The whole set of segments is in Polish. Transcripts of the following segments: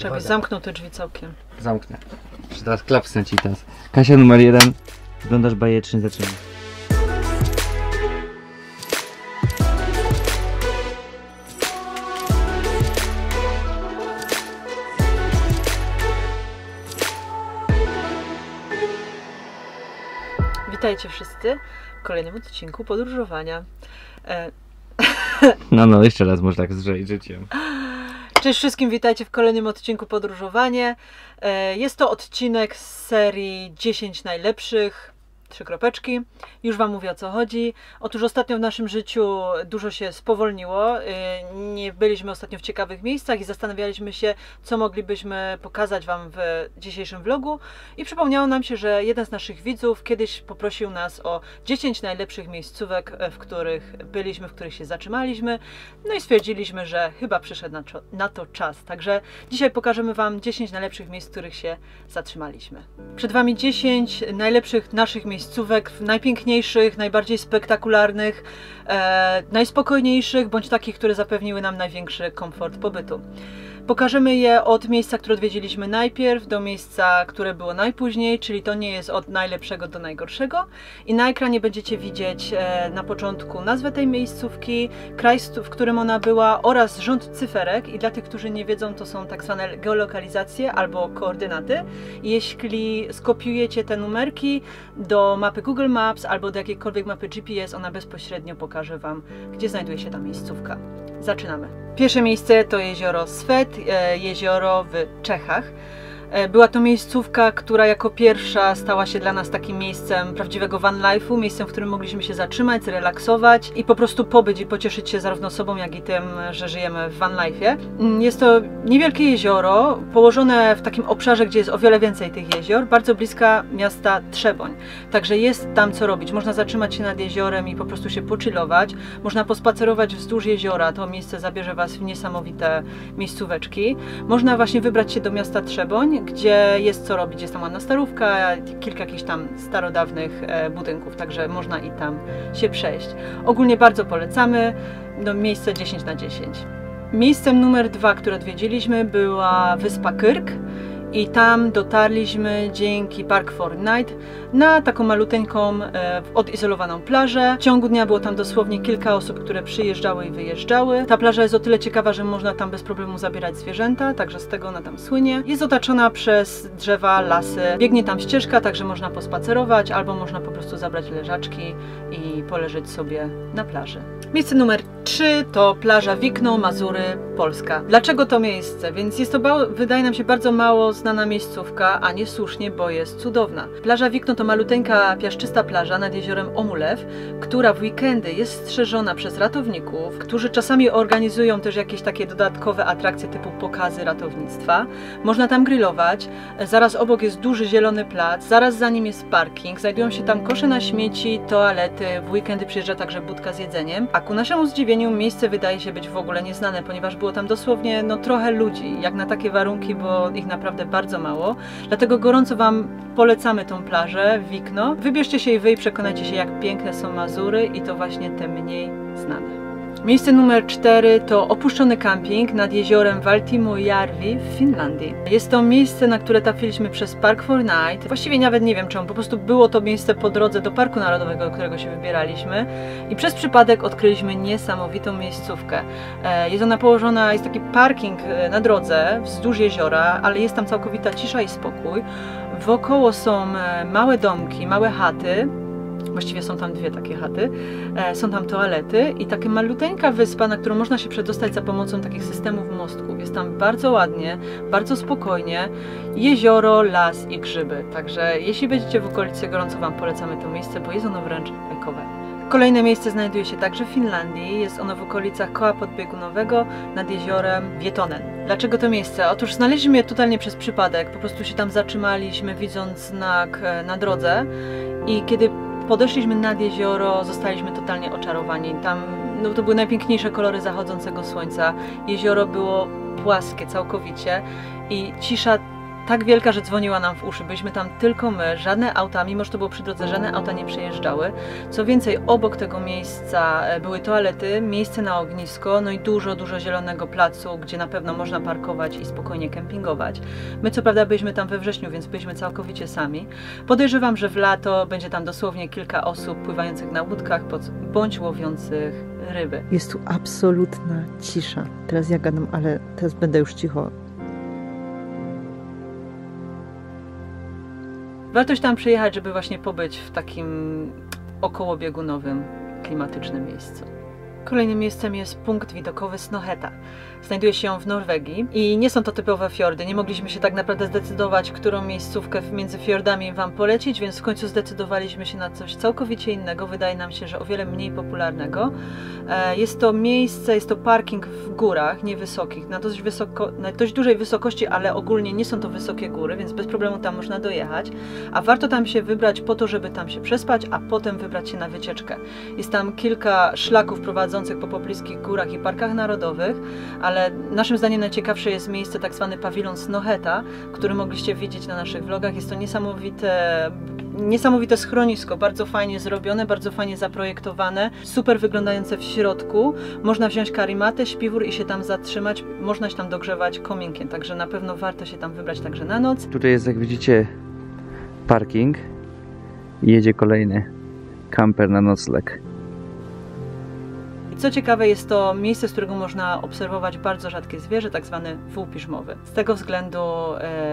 Trzeba zamknął te drzwi całkiem. Zamknę. Czy teraz klapsnę ci teraz. Kasia numer 1. Wyglądasz bajecznie, zaczynamy. Witajcie wszyscy w kolejnym odcinku podróżowania. No, jeszcze raz może tak zrzeć życiem. Cześć wszystkim, witajcie w kolejnym odcinku podróżowanie. Jest to odcinek z serii 10 najlepszych, 3 kropeczki. Już Wam mówię, o co chodzi. Otóż ostatnio w naszym życiu dużo się spowolniło. Nie byliśmy ostatnio w ciekawych miejscach i zastanawialiśmy się, co moglibyśmy pokazać Wam w dzisiejszym vlogu. I przypomniało nam się, że jeden z naszych widzów kiedyś poprosił nas o 10 najlepszych miejscówek, w których byliśmy, w których się zatrzymaliśmy. No i stwierdziliśmy, że chyba przyszedł na to czas. Także dzisiaj pokażemy Wam 10 najlepszych miejsc, w których się zatrzymaliśmy. Przed Wami 10 najlepszych naszych miejscówek, najpiękniejszych, najbardziej spektakularnych, najspokojniejszych, bądź takich, które zapewniły nam największy komfort pobytu. Pokażemy je od miejsca, które odwiedziliśmy najpierw, do miejsca, które było najpóźniej, czyli to nie jest od najlepszego do najgorszego. I na ekranie będziecie widzieć na początku nazwę tej miejscówki, kraj, w którym ona była, oraz rząd cyferek. I dla tych, którzy nie wiedzą, to są tak zwane geolokalizacje albo koordynaty. I jeśli skopiujecie te numerki do mapy Google Maps albo do jakiejkolwiek mapy GPS, ona bezpośrednio pokaże Wam, gdzie znajduje się ta miejscówka. Zaczynamy. Pierwsze miejsce to jezioro Svet, jezioro w Czechach. Była to miejscówka, która jako pierwsza stała się dla nas takim miejscem prawdziwego van life'u, miejscem, w którym mogliśmy się zatrzymać, zrelaksować i po prostu pobyć i pocieszyć się zarówno sobą, jak i tym, że żyjemy w van life'ie. Jest to niewielkie jezioro, położone w takim obszarze, gdzie jest o wiele więcej tych jezior, bardzo bliska miasta Trzeboń. Także jest tam co robić. Można zatrzymać się nad jeziorem i po prostu się pochillować. Można pospacerować wzdłuż jeziora. To miejsce zabierze Was w niesamowite miejscóweczki. Można właśnie wybrać się do miasta Trzeboń, gdzie jest co robić, jest tam ładna starówka, kilka jakichś tam starodawnych budynków, także można i tam się przejść. Ogólnie bardzo polecamy, no, miejsce 10 na 10. Miejscem numer 2, które odwiedziliśmy, była wyspa Kyrk i tam dotarliśmy dzięki Park4Night na taką maluteńką, odizolowaną plażę. W ciągu dnia było tam dosłownie kilka osób, które przyjeżdżały i wyjeżdżały. Ta plaża jest o tyle ciekawa, że można tam bez problemu zabierać zwierzęta, także z tego ona tam słynie. Jest otaczona przez drzewa, lasy. Biegnie tam ścieżka, także można pospacerować albo można po prostu zabrać leżaczki i poleżeć sobie na plaży. Miejsce numer 3 to plaża Wikno, Mazury, Polska. Dlaczego to miejsce? Więc jest to, wydaje nam się, bardzo mało znana miejscówka, a nie słusznie, bo jest cudowna. Plaża Wikno to maluteńka, piaszczysta plaża nad jeziorem Omulew, która w weekendy jest strzeżona przez ratowników, którzy czasami organizują też jakieś takie dodatkowe atrakcje typu pokazy ratownictwa. Można tam grillować, zaraz obok jest duży zielony plac, zaraz za nim jest parking, znajdują się tam kosze na śmieci, toalety, w weekendy przyjeżdża także budka z jedzeniem, a ku naszemu zdziwieniu miejsce wydaje się być w ogóle nieznane, ponieważ było tam dosłownie no trochę ludzi, jak na takie warunki, bo ich naprawdę bardzo mało, dlatego gorąco Wam polecamy tą plażę Wikno. Wybierzcie się i wy i przekonajcie się, jak piękne są Mazury i to właśnie te mniej znane. Miejsce numer 4 to opuszczony kamping nad jeziorem Valtimojärvi w Finlandii. Jest to miejsce, na które trafiliśmy przez Park4Night. Właściwie nawet nie wiem czemu, po prostu było to miejsce po drodze do Parku Narodowego, do którego się wybieraliśmy i przez przypadek odkryliśmy niesamowitą miejscówkę. Jest ona położona, jest taki parking na drodze wzdłuż jeziora, ale jest tam całkowita cisza i spokój. Wokoło są małe domki, małe chaty. Właściwie są tam 2 takie chaty, są tam toalety i taka maluteńka wyspa, na którą można się przedostać za pomocą takich systemów mostków. Jest tam bardzo ładnie, bardzo spokojnie, jezioro, las i grzyby. Także jeśli będziecie w okolicy, gorąco Wam polecamy to miejsce, bo jest ono wręcz ekowe. Kolejne miejsce znajduje się także w Finlandii. Jest ono w okolicach koła podbiegunowego nad jeziorem Wietonen. Dlaczego to miejsce? Otóż znaleźliśmy je totalnie przez przypadek. Po prostu się tam zatrzymaliśmy, widząc znak na drodze i kiedy podeszliśmy nad jezioro, zostaliśmy totalnie oczarowani. Tam no, to były najpiękniejsze kolory zachodzącego słońca. Jezioro było płaskie całkowicie i cisza tak wielka, że dzwoniła nam w uszy. Byliśmy tam tylko my, żadne auta, mimo że to było przy drodze, żadne auta nie przejeżdżały. Co więcej, obok tego miejsca były toalety, miejsce na ognisko, no i dużo zielonego placu, gdzie na pewno można parkować i spokojnie kempingować. My co prawda byliśmy tam we wrześniu, więc byliśmy całkowicie sami. Podejrzewam, że w lato będzie tam dosłownie kilka osób pływających na łódkach bądź łowiących ryby. Jest tu absolutna cisza. Teraz ja gadam, ale teraz będę już cicho. Warto się tam przyjechać, żeby właśnie pobyć w takim okołobiegunowym, klimatycznym miejscu. Kolejnym miejscem jest punkt widokowy Snohetta. Znajduje się on w Norwegii i nie są to typowe fiordy. Nie mogliśmy się tak naprawdę zdecydować, którą miejscówkę między fiordami Wam polecić, więc w końcu zdecydowaliśmy się na coś całkowicie innego. Wydaje nam się, że o wiele mniej popularnego. Jest to miejsce, jest to parking w górach, niewysokich, na dość dużej wysokości, ale ogólnie nie są to wysokie góry, więc bez problemu tam można dojechać. A warto tam się wybrać po to, żeby tam się przespać, a potem wybrać się na wycieczkę. Jest tam kilka szlaków prowadzących po pobliskich górach i parkach narodowych, ale naszym zdaniem najciekawsze jest miejsce tak zwany pawilon Snohetta, który mogliście widzieć na naszych vlogach. Jest to niesamowite schronisko, bardzo fajnie zrobione, bardzo fajnie zaprojektowane, super wyglądające w środku. Można wziąć karimatę, śpiwór i się tam zatrzymać, można się tam dogrzewać kominkiem, także na pewno warto się tam wybrać także na noc. Tutaj jest, jak widzicie, parking. Jedzie kolejny kamper na nocleg. Co ciekawe, jest to miejsce, z którego można obserwować bardzo rzadkie zwierzę, tak zwany wół piżmowy. Z tego względu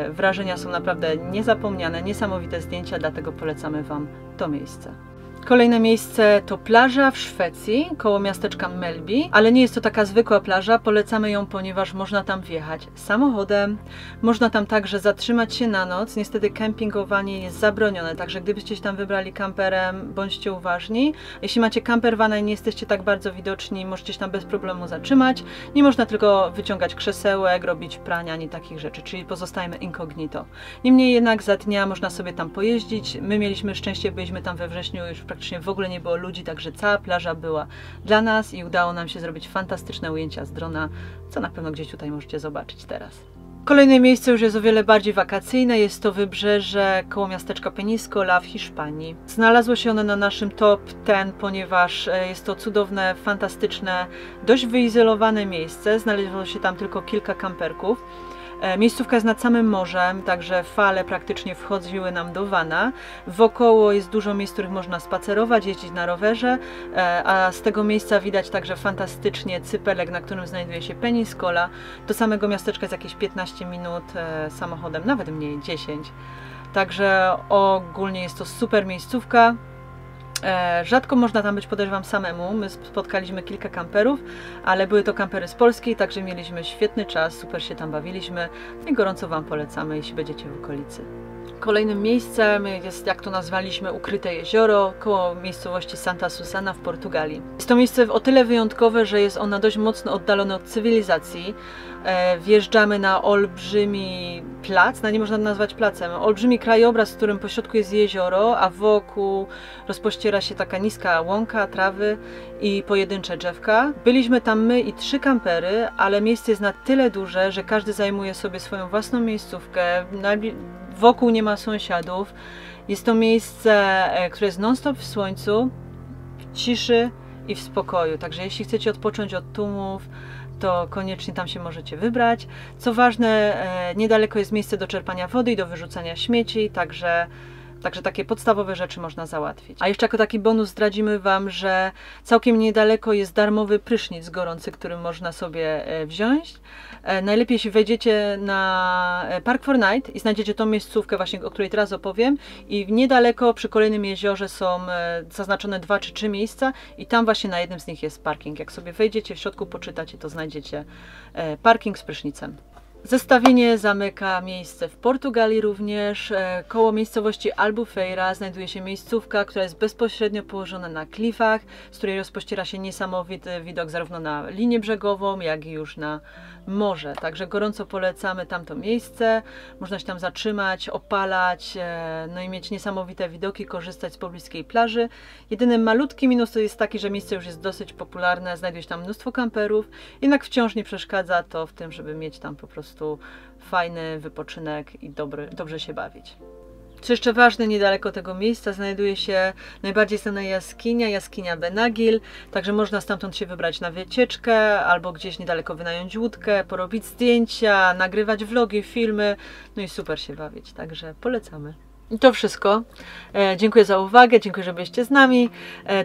wrażenia są naprawdę niezapomniane, niesamowite zdjęcia, dlatego polecamy Wam to miejsce. Kolejne miejsce to plaża w Szwecji, koło miasteczka Melbi, ale nie jest to taka zwykła plaża, polecamy ją, ponieważ można tam wjechać samochodem, można tam także zatrzymać się na noc, niestety kempingowanie jest zabronione, także gdybyście się tam wybrali kamperem, bądźcie uważni. Jeśli macie campervana i nie jesteście tak bardzo widoczni, możecie się tam bez problemu zatrzymać, nie można tylko wyciągać krzesełek, robić prania, ani takich rzeczy, czyli pozostajemy incognito. Niemniej jednak za dnia można sobie tam pojeździć, my mieliśmy szczęście, byliśmy tam we wrześniu, już praktycznie w ogóle nie było ludzi, także cała plaża była dla nas i udało nam się zrobić fantastyczne ujęcia z drona, co na pewno gdzieś tutaj możecie zobaczyć teraz. Kolejne miejsce już jest o wiele bardziej wakacyjne, jest to wybrzeże koło miasteczka Peníscola w Hiszpanii. Znalazło się ono na naszym top 10, ponieważ jest to cudowne, fantastyczne, dość wyizolowane miejsce, znalazło się tam tylko kilka kamperków. Miejscówka jest nad samym morzem, także fale praktycznie wchodziły nam do wana. Wokoło jest dużo miejsc, w których można spacerować, jeździć na rowerze, a z tego miejsca widać także fantastycznie cypelek, na którym znajduje się Peníscola. Do samego miasteczka jest jakieś 15 minut samochodem, nawet mniej, 10. Także ogólnie jest to super miejscówka. Rzadko można tam być, podejrzewam, samemu. My spotkaliśmy kilka kamperów, ale były to kampery z Polski, także mieliśmy świetny czas, super się tam bawiliśmy i gorąco Wam polecamy, jeśli będziecie w okolicy. Kolejnym miejscem jest, jak to nazwaliśmy, ukryte jezioro koło miejscowości Santa Susana w Portugalii. Jest to miejsce o tyle wyjątkowe, że jest ono dość mocno oddalone od cywilizacji. Wjeżdżamy na olbrzymi plac, nie można nazwać placem, olbrzymi krajobraz, w którym pośrodku jest jezioro, a wokół rozpościera się taka niska łąka, trawy i pojedyncze drzewka. Byliśmy tam my i 3 kampery, ale miejsce jest na tyle duże, że każdy zajmuje sobie swoją własną miejscówkę. Wokół nie ma sąsiadów. Jest to miejsce, które jest non-stop w słońcu, w ciszy i w spokoju. Także jeśli chcecie odpocząć od tłumów, to koniecznie tam się możecie wybrać. Co ważne, niedaleko jest miejsce do czerpania wody i do wyrzucania śmieci, także takie podstawowe rzeczy można załatwić. A jeszcze jako taki bonus zdradzimy Wam, że całkiem niedaleko jest darmowy prysznic gorący, który można sobie wziąć. Najlepiej, jeśli wejdziecie na Park4Night i znajdziecie tą miejscówkę właśnie, o której teraz opowiem, i niedaleko przy kolejnym jeziorze są zaznaczone 2 czy 3 miejsca i tam właśnie na jednym z nich jest parking. Jak sobie wejdziecie, w środku poczytacie, to znajdziecie parking z prysznicem. Zestawienie zamyka miejsce w Portugalii również. Koło miejscowości Albufeira znajduje się miejscówka, która jest bezpośrednio położona na klifach, z której rozpościera się niesamowity widok zarówno na linię brzegową, jak i już na morze. Także gorąco polecamy tamto miejsce. Można się tam zatrzymać, opalać, no i mieć niesamowite widoki, korzystać z pobliskiej plaży. Jedyny malutki minus to jest taki, że miejsce już jest dosyć popularne, znajduje się tam mnóstwo kamperów, jednak wciąż nie przeszkadza to w tym, żeby mieć tam po prostu prostu fajny wypoczynek i dobrze się bawić. Co jeszcze ważne, niedaleko tego miejsca znajduje się najbardziej znana jaskinia, jaskinia Benagil, także można stamtąd się wybrać na wycieczkę albo gdzieś niedaleko wynająć łódkę, porobić zdjęcia, nagrywać vlogi, filmy, no i super się bawić, także polecamy. I to wszystko. Dziękuję za uwagę, dziękuję, że byliście z nami.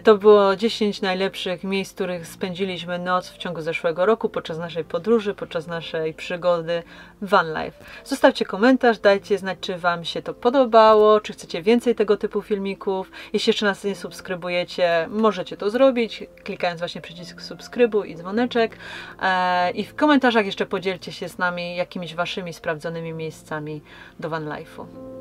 To było 10 najlepszych miejsc, w których spędziliśmy noc w ciągu zeszłego roku, podczas naszej podróży, podczas naszej przygody Van Life. Zostawcie komentarz, dajcie znać, czy Wam się to podobało, czy chcecie więcej tego typu filmików. Jeśli jeszcze nas nie subskrybujecie, możecie to zrobić, klikając właśnie przycisk subskrybu i dzwoneczek. I w komentarzach jeszcze podzielcie się z nami jakimiś Waszymi sprawdzonymi miejscami do Van Life'u.